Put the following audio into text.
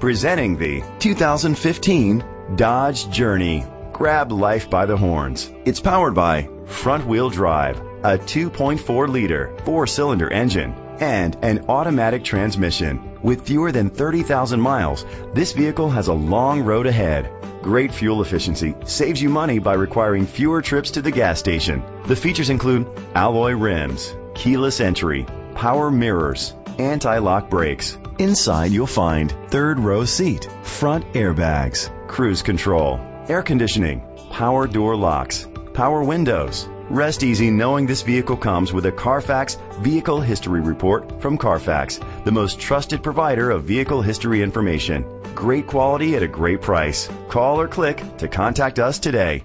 Presenting the 2015 Dodge Journey. Grab life by the horns. It's powered by front-wheel drive, a 2.4-liter four-cylinder engine, and an automatic transmission. With fewer than 30,000 miles, this vehicle has a long road ahead. Great fuel efficiency saves you money by requiring fewer trips to the gas station. The features include alloy rims, keyless entry, power mirrors, anti-lock brakes. Inside you'll find third row seat, front airbags, cruise control, air conditioning, power door locks, power windows. Rest easy knowing this vehicle comes with a Carfax Vehicle History Report from Carfax, the most trusted provider of vehicle history information. Great quality at a great price. Call or click to contact us today.